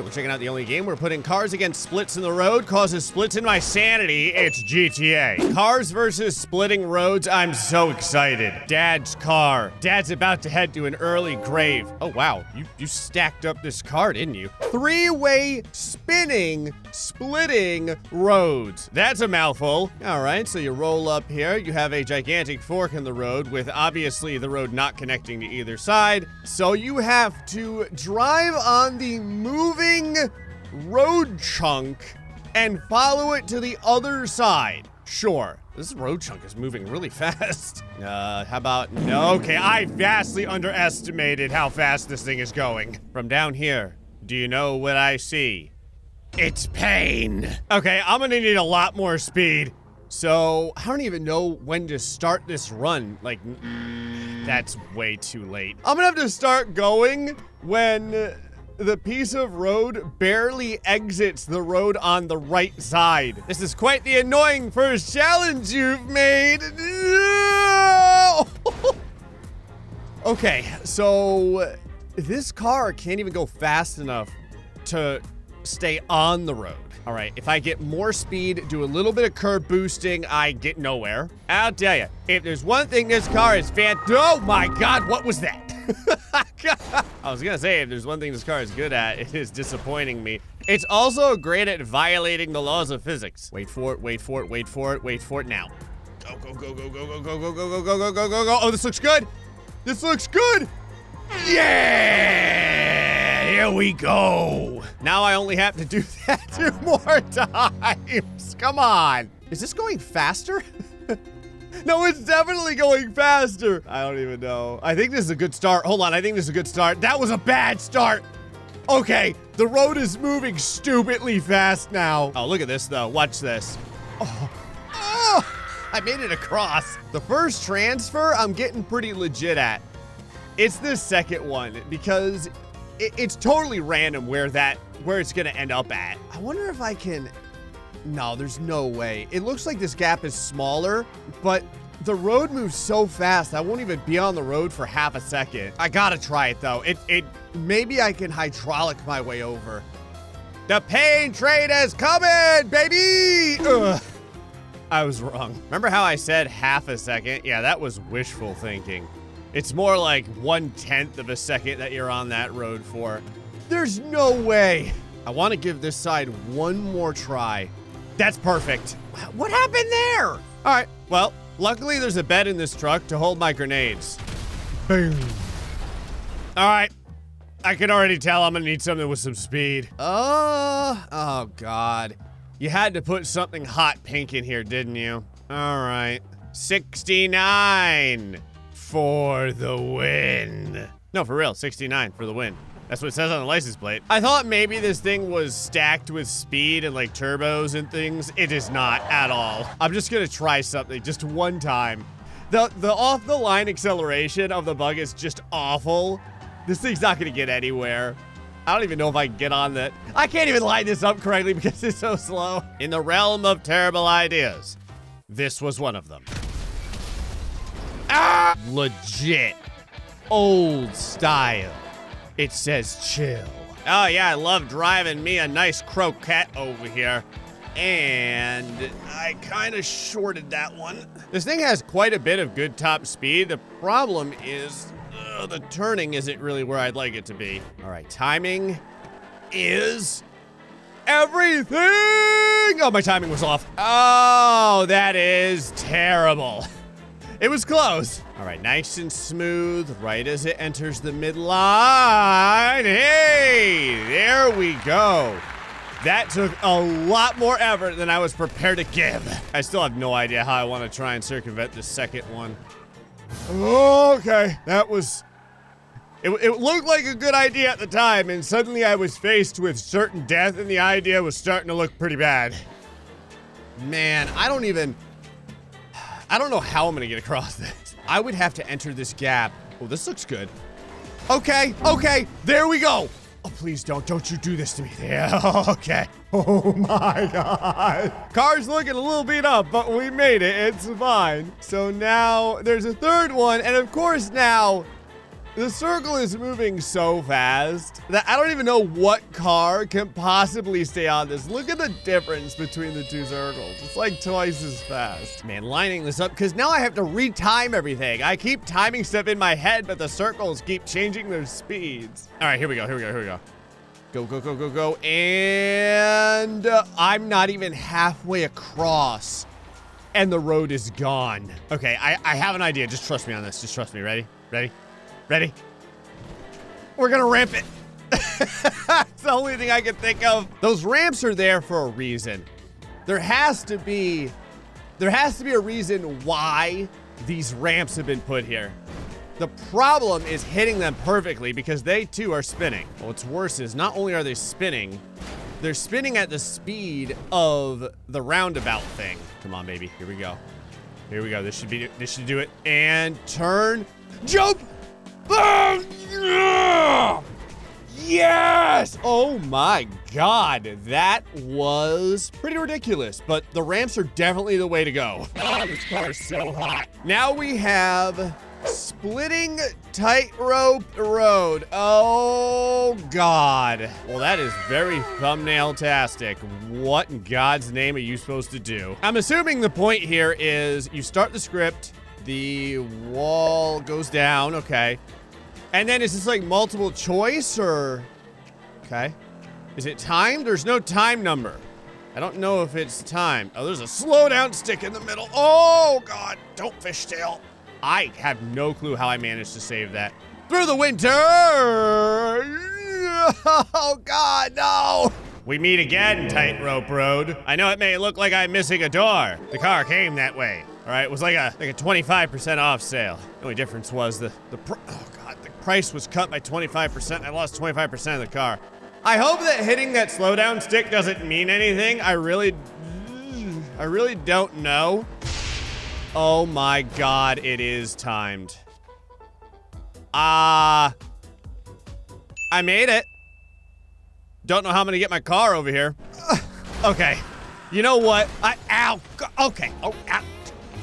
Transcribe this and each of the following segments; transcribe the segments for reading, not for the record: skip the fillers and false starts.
right, we're checking out the only game we're putting cars against splits in the road causes splits in my sanity. It's GTA. Cars versus splitting roads. I'm so excited. Dad's car. Dad's about to head to an early grave. Oh, wow. You stacked up this car, didn't you? Three-way spinning, splitting roads. That's a mouthful. All right, so you roll up here. You have a gigantic fork in the road with obviously the road not connecting to either side. So you have to drive on the moving road chunk and follow it to the other side. Sure. This road chunk is moving really fast. How about, no, okay, I vastly underestimated how fast this thing is going. From down here, do you know what I see? It's pain. Okay, I'm gonna need a lot more speed. So, I don't even know when to start this run. Like, that's way too late. I'm gonna have to start going when the piece of road barely exits the road on the right side. This is quite the annoying first challenge you've made. Okay, so this car can't even go fast enough to stay on the road. All right, if I get more speed, do a little bit of curb boosting, I get nowhere. I'll tell you, if there's one thing this car is oh my God, what was that? I was gonna say, if there's one thing this car is good at, it is disappointing me. It's also great at violating the laws of physics. Wait for it, wait for it, wait for it, wait for it now. Go, go, go, go, go, go, go, go, go, go, go, go, go, go, go. Oh, this looks good. This looks good. Yeah, here we go. Now I only have to do that 2 more times. Come on. Is this going faster? No, it's definitely going faster. I don't even know. I think this is a good start. Hold on, I think this is a good start. That was a bad start. Okay, the road is moving stupidly fast now. Oh, look at this though, watch this. Oh, oh, I made it across. The first transfer I'm getting pretty legit at. It's this second one because it's totally random where it's gonna end up at. I wonder if I can, no, there's no way. It looks like this gap is smaller, but the road moves so fast, I won't even be on the road for half a second. I gotta try it though. Maybe I can hydraulic my way over. The pain train is coming, baby! Ugh. I was wrong. Remember how I said half a second? Yeah, that was wishful thinking. It's more like 1/10 of a second that you're on that road for. There's no way. I wanna give this side one more try. That's perfect. What happened there? All right, well, luckily there's a bed in this truck to hold my grenades. Boom. All right, I can already tell I'm gonna need something with some speed. Oh God. You had to put something hot pink in here, didn't you? All right, 69 for the win. No, for real, 69 for the win. That's what it says on the license plate. I thought maybe this thing was stacked with speed and like turbos and things. It is not at all. I'm just gonna try something just one time. The off the line acceleration of the bug is just awful. This thing's not gonna get anywhere. I don't even know if I can get on that. I can't even line this up correctly because it's so slow. In the realm of terrible ideas, this was one of them. Ah! Legit, old style. It says chill. Oh yeah, I love driving me a nice croquette over here. And I kind of shorted that one. This thing has quite a bit of good top speed. The problem is the turning isn't really where I'd like it to be. All right, timing is everything. Oh, my timing was off. Oh, that is terrible. It was close. All right, nice and smooth, right as it enters the midline. Hey, there we go. That took a lot more effort than I was prepared to give. I still have no idea how I want to try and circumvent the second one. Okay, that was, it looked like a good idea at the time, and suddenly I was faced with certain death, and the idea was starting to look pretty bad. Man, I don't know how I'm gonna get across this. I would have to enter this gap. Oh, this looks good. Okay, okay, there we go. Oh, please don't you do this to me. Yeah, okay. Oh my God. Car's looking a little beat up, but we made it, it's fine. So now there's a third one, and of course now, The circle is moving so fast that I don't even know what car can possibly stay on this. Look at the difference between the two circles. It's like twice as fast. Man, lining this up, because now I have to retime everything. I keep timing stuff in my head, but the circles keep changing their speeds. All right, here we go. Go, go, go, go, go. And I'm not even halfway across and the road is gone. Okay, I have an idea. Just trust me on this. Just trust me. Ready? We're gonna ramp it. It's the only thing I can think of. Those ramps are there for a reason. There has to be a reason why these ramps have been put here. The problem is hitting them perfectly because they too are spinning. Well, what's worse is not only are they spinning, they're spinning at the speed of the roundabout thing. Come on, baby. Here we go. This should do it. And turn, jump. Yes! Oh my God, that was pretty ridiculous, but the ramps are definitely the way to go. Oh, this car is so hot. Now we have splitting tightrope road. Oh God. Well, that is very thumbnail-tastic. What in God's name are you supposed to do? I'm assuming the point here is you start the script, the wall goes down, okay. And then is this like multiple choice or, okay. Is it timed? There's no time number. I don't know if it's timed. Oh, there's a slow down stick in the middle. Oh God, don't fishtail. I have no clue how I managed to save that. Through the winter. Oh God, no. We meet again, tightrope road. I know it may look like I'm missing a door. The car came that way. All right, it was like a 25% off sale. The only difference was the price was cut by 25%. I lost 25% of the car. I hope that hitting that slowdown stick doesn't mean anything. I really don't know. Oh my God, it is timed. I made it. Don't know how I'm gonna get my car over here. Okay, you know what? Ow.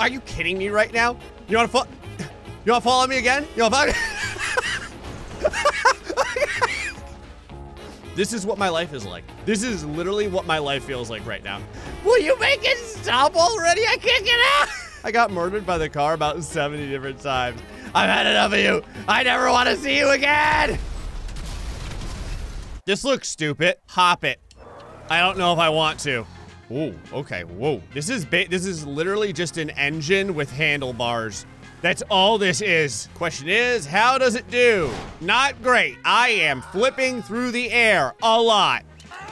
Are you kidding me right now? You wanna follow me again? This is what my life is like. This is literally what my life feels like right now. Will you make it stop already? I can't get out. I got murdered by the car about 70 different times. I've had enough of you. I never wanna see you again. This looks stupid. Hop it. I don't know if I want to. Ooh, okay, whoa. This is literally just an engine with handlebars. That's all this is. Question is, how does it do? Not great. I am flipping through the air a lot.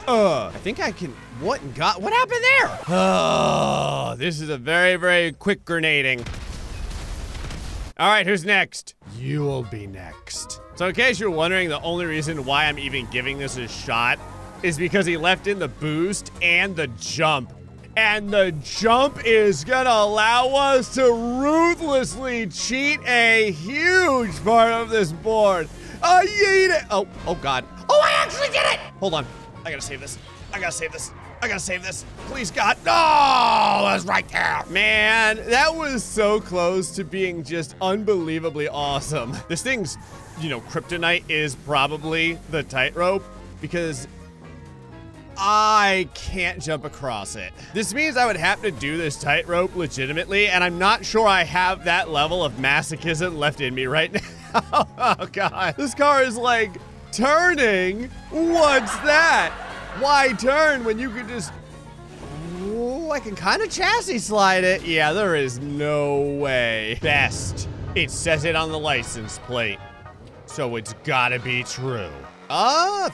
I think I can, what happened there? Oh, this is a very, very quick grenading. All right, who's next? You will be next. So in case you're wondering, the only reason why I'm even giving this a shot is because he left in the boost and the jump. And the jump is gonna allow us to ruthlessly cheat a huge part of this board. I hate it. Oh God. Oh, I actually did it. Hold on, I gotta save this. Please, God. No, that was right there. Man, that was so close to being just unbelievably awesome. This thing's, you know, kryptonite is probably the tightrope because I can't jump across it. This means I would have to do this tightrope legitimately, and I'm not sure I have that level of masochism left in me right now. Oh, God. This car is like turning. What's that? Why turn when you could just, ooh, I can kind of chassis slide it. Yeah, there is no way. Best. It says it on the license plate, so it's gotta be true.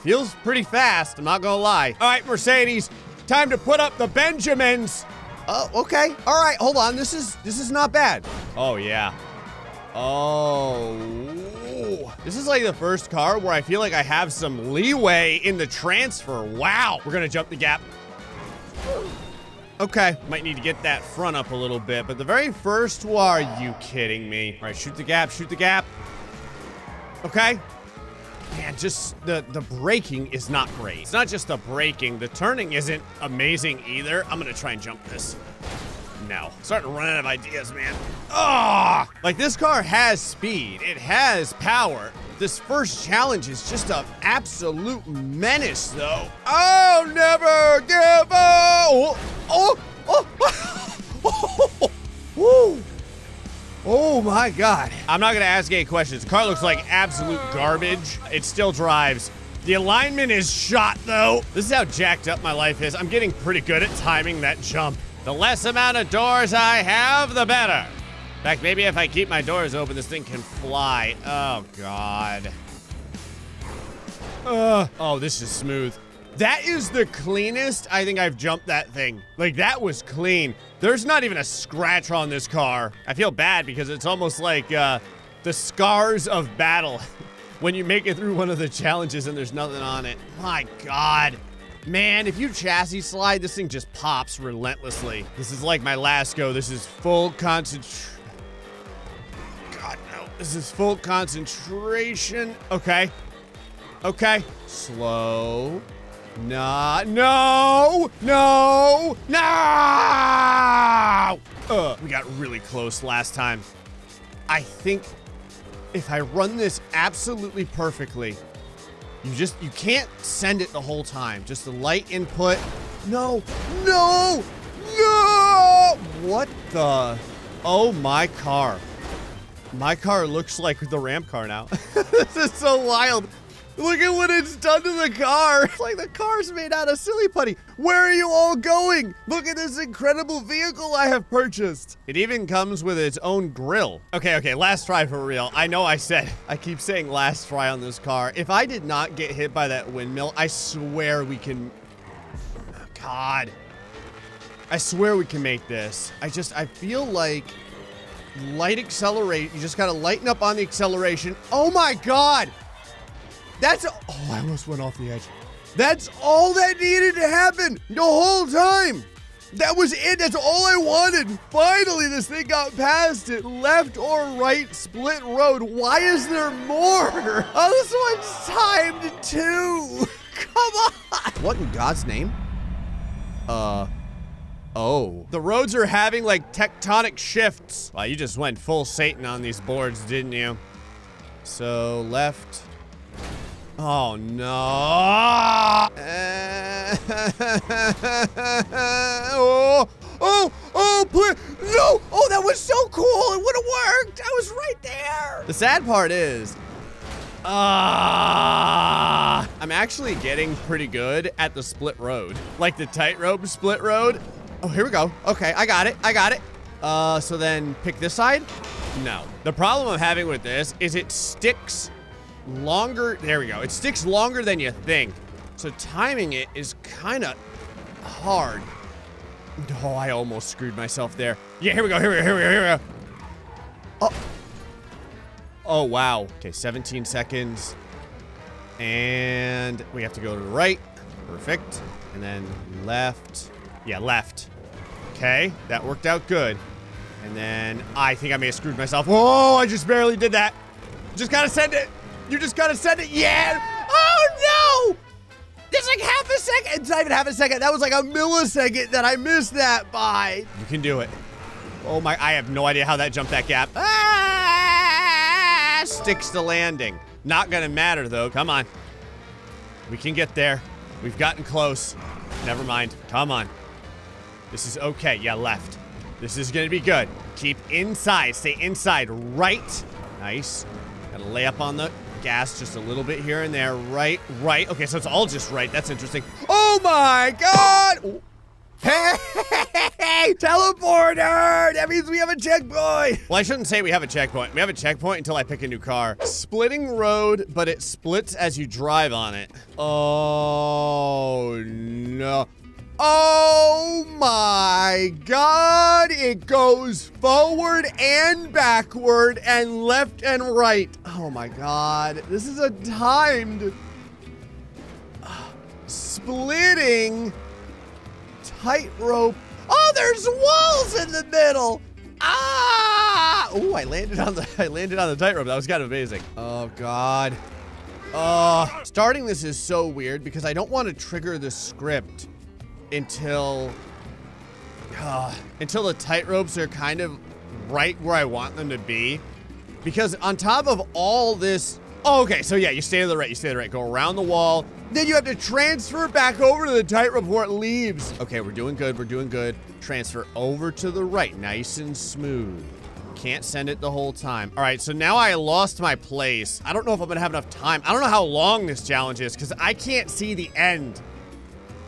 Feels pretty fast, I'm not gonna lie. All right, Mercedes, time to put up the Benjamins. Oh, okay, all right, hold on, this is not bad. Oh yeah. Oh, this is like the first car where I feel like I have some leeway in the transfer. Wow, we're gonna jump the gap. Okay, might need to get that front up a little bit, but the very first one, are you kidding me? All right, shoot the gap. Okay. Man, just the braking is not great. It's not just the braking, the turning isn't amazing either. I'm gonna try and jump this. now. Starting to run out of ideas, man. Ah! Oh! Like, this car has speed. It has power. This first challenge is just an absolute menace, though. I'll never give up! Oh! Oh! Oh! Woo! Oh my God. I'm not gonna ask any questions. The car looks like absolute garbage. It still drives. The alignment is shot, though. This is how jacked up my life is. I'm getting pretty good at timing that jump. The less amount of doors I have, the better. In fact, maybe if I keep my doors open, this thing can fly. Oh, God. Oh, this is smooth. That is the cleanest I think I've jumped that thing. Like, that was clean. There's not even a scratch on this car. I feel bad because it's almost like the scars of battle. When you make it through one of the challenges and there's nothing on it. My God. Man, if you chassis slide, this thing just pops relentlessly. This is like my last go. This is full concentration. God, no. This is full concentration. Okay. Okay. Slow. Nah. No. No. No. We got really close last time. I think... if I run this absolutely perfectly, you can't send it the whole time. Just the light input. No, no, no! What the? Oh, my car. My car looks like the Ram car now. This is so wild. Look at what it's done to the car. It's like the car's made out of silly putty. Where are you all going? Look at this incredible vehicle I have purchased. It even comes with its own grill. Okay, okay, last try for real. I know I keep saying last try on this car. If I did not get hit by that windmill, I swear we can, oh, God. I swear we can make this. I feel like light accelerate. You just gotta lighten up on the acceleration. Oh my God. Oh, I almost went off the edge. That's all that needed to happen the whole time. That was it. That's all I wanted. Finally, this thing got past it. Left or right, split road. Why is there more? Oh, this one's timed too. Come on. What in God's name? Oh. The roads are having like tectonic shifts. Wow, you just went full Satan on these boards, didn't you? So left. Oh, no. Oh, please. No. Oh, that was so cool. It would have worked. I was right there. The sad part is, I'm actually getting pretty good at the split road, like the tightrope split road. Oh, here we go. Okay, I got it. I got it. So then pick this side. No. The problem I'm having with this is it sticks longer. There we go. It sticks longer than you think. So timing it is kind of hard. Oh, I almost screwed myself there. Yeah, here we go. Here we go. Here we go. Here we go. Oh. Oh, wow. Okay, 17 seconds. And we have to go to the right. Perfect. And then left. Yeah, left. Okay, that worked out good. And then I think I may have screwed myself. Whoa, I just barely did that. Just gotta send it. You just gotta send it. Yeah. Oh, no. There's like half a second. It's not even half a second. That was like a millisecond that I missed that by. You can do it. Oh, my. I have no idea how that jumped that gap. Ah, sticks to landing. Not gonna matter, though. Come on. We can get there. We've gotten close. Never mind. Come on. This is okay. Yeah, left. This is gonna be good. Keep inside. Stay inside. Right. Nice. Gotta lay up on the gas just a little bit here and there. Right, right. Okay, so it's all just right. That's interesting. Oh my God! Oh. Hey! Teleporter! That means we have a checkpoint! Well, I shouldn't say we have a checkpoint. We have a checkpoint until I pick a new car. Splitting road, but it splits as you drive on it. Oh, no. Oh my God, it goes forward and backward and left and right. Oh my God, this is a timed splitting tightrope. Oh, there's walls in the middle. Ah! Oh, I landed on the tightrope. That was kind of amazing. Oh God. Starting this is so weird because I don't want to trigger the script until until the tight ropes are kind of right where I want them to be. Because on top of all this, oh, okay, so yeah, you stay to the right, you stay to the right, go around the wall, then you have to transfer back over to the tight rope before it leaves. Okay, we're doing good, we're doing good. Transfer over to the right, nice and smooth. Can't send it the whole time. All right, so now I lost my place. I don't know if I'm gonna have enough time. I don't know how long this challenge is because I can't see the end.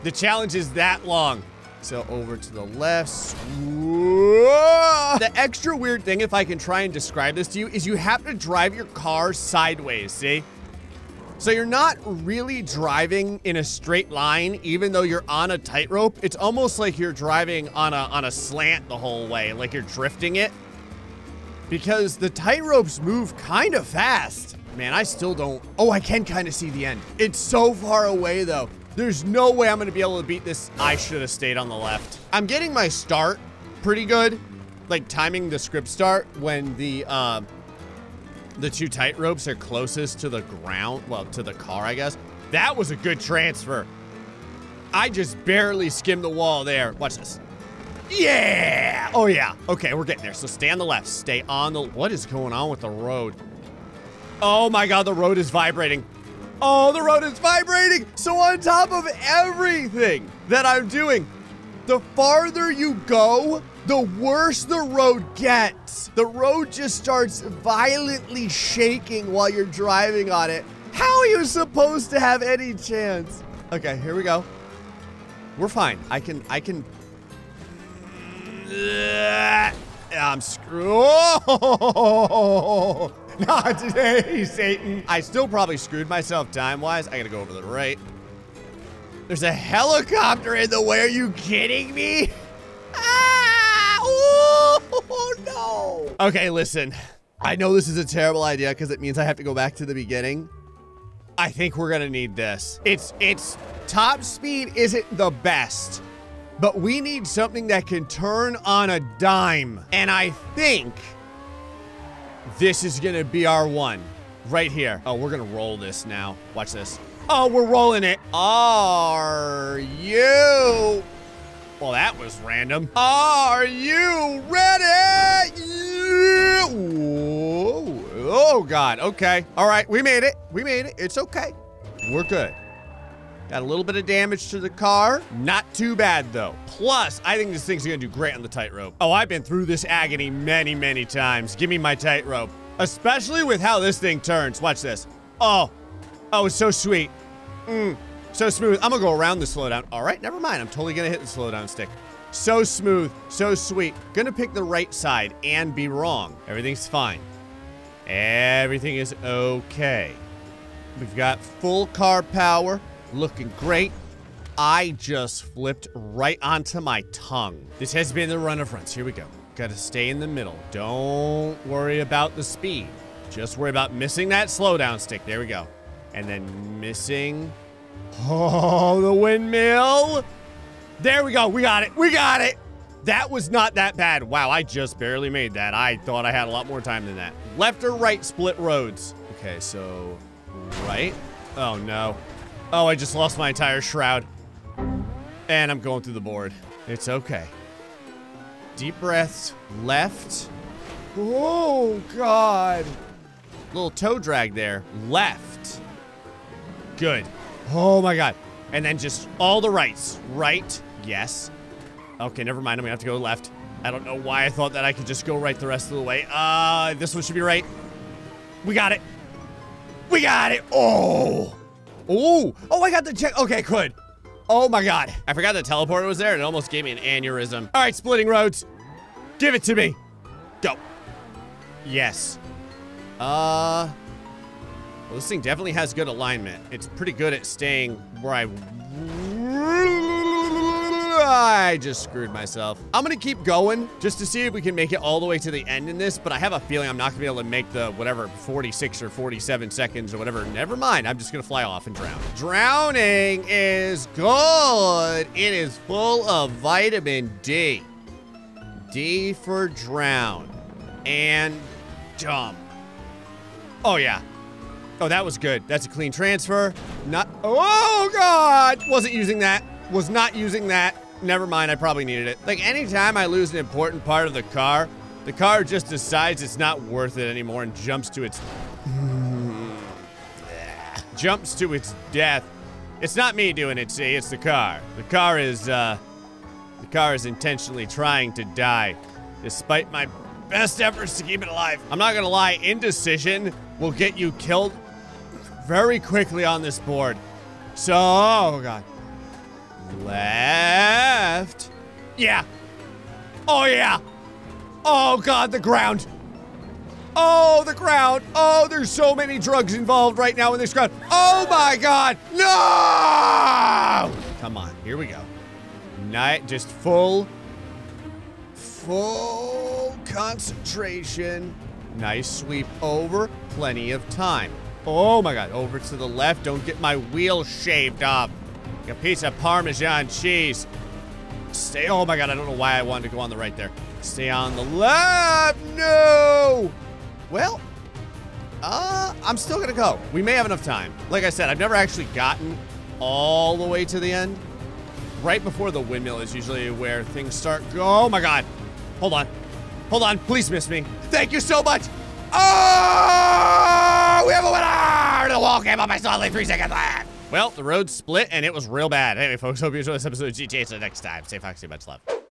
The challenge is that long. So over to the left. Whoa! The extra weird thing, if I can try and describe this to you, is you have to drive your car sideways, see? So you're not really driving in a straight line, even though you're on a tightrope. It's almost like you're driving on a slant the whole way, like you're drifting it. Because the tightropes move kind of fast. Man, I still don't, oh, I can kind of see the end. It's so far away though. There's no way I'm gonna be able to beat this. I should have stayed on the left. I'm getting my start pretty good. Like timing the script start when the two tightropes are closest to the ground, well, to the car, I guess. That was a good transfer. I just barely skimmed the wall there. Watch this. Yeah! Oh, yeah. Okay, we're getting there. So stay on the left. Stay on the... What is going on with the road? Oh, my God. The road is vibrating. Oh, the road is vibrating. So on top of everything that I'm doing, the farther you go, the worse the road gets. The road just starts violently shaking while you're driving on it. How are you supposed to have any chance? Okay, here we go. We're fine. I can... I'm screwed. Oh, not today, Satan. I still probably screwed myself time-wise. I gotta go over to the right. There's a helicopter in the way. Are you kidding me? Ah! Oh, no. Okay, listen. I know this is a terrible idea because it means I have to go back to the beginning. I think we're gonna need this. It's top speed isn't the best. But we need something that can turn on a dime. And I think this is gonna be our one right here. Oh, we're gonna roll this now. Watch this. Oh, we're rolling it. Are you? Well, that was random. Are you ready? Whoa. Oh, God. Okay. All right. We made it. We made it. It's okay. We're good. Got a little bit of damage to the car. Not too bad, though. Plus, I think this thing's gonna do great on the tightrope. Oh, I've been through this agony many, many times. Give me my tightrope. Especially with how this thing turns. Watch this. Oh. Oh, it's so sweet. So smooth. I'm gonna go around the slowdown. All right, never mind. I'm totally gonna hit the slowdown stick. So smooth. So sweet. Gonna pick the right side and be wrong. Everything's fine. Everything is okay. We've got full car power. Looking great. I just flipped right onto my tongue. This has been the run of runs. Here we go. Gotta stay in the middle. Don't worry about the speed. Just worry about missing that slowdown stick. There we go. And then missing. Oh, the windmill. There we go. We got it. We got it. That was not that bad. Wow, I just barely made that. I thought I had a lot more time than that. Left or right split roads. Okay, so right. Oh, no. Oh, I just lost my entire shroud. And I'm going through the board. It's okay. Deep breaths. Left. Oh, God. Little toe drag there. Left. Good. Oh, my God. And then just all the rights. Right. Yes. Okay, never mind. I'm gonna have to go left. I don't know why I thought that I could just go right the rest of the way. This one should be right. We got it. We got it. Oh. Oh, oh, I got the check. Okay, good. Oh, my God. I forgot the teleporter was there, and it almost gave me an aneurysm. All right, splitting roads. Give it to me. Go. Yes. Well, this thing definitely has good alignment. It's pretty good at staying where I just screwed myself. I'm going to keep going just to see if we can make it all the way to the end in this, but I have a feeling I'm not going to be able to make the whatever 46 or 47 seconds or whatever. Never mind. I'm just going to fly off and drown. Drowning is good. It is full of vitamin D. D for drown. And dumb. Oh, yeah. Oh, that was good. That's a clean transfer. Not. Oh, God. Wasn't using that. Was not using that. never mind, I probably needed it. Like, anytime I lose an important part of the car just decides it's not worth it anymore and jumps to its... jumps to its death. It's not me doing it, see? It's the car. The car is, intentionally trying to die, despite my best efforts to keep it alive. I'm not gonna lie, indecision will get you killed very quickly on this board. So, oh god. Left. Yeah. Oh yeah. Oh god, the ground. Oh, the ground. Oh, there's so many drugs involved right now in this ground. Oh my god. No! Come on, here we go. Just full concentration. Nice sweep over, plenty of time. Oh my god, over to the left. Don't get my wheel shaved off. Like a piece of Parmesan cheese. Stay, oh my god, I don't know why I wanted to go on the right there. Stay on the left, no! Well, I'm still gonna go. We may have enough time. Like I said, I've never actually gotten all the way to the end. Right before the windmill is usually where things start. Oh my god. Hold on. Hold on, please miss me. Thank you so much. Oh, we have a winner! The wall came up, I saw only 3 seconds left. Well, the road split and it was real bad. Anyway, folks, hope you enjoyed this episode of GTA. So next time, stay foxy, much love.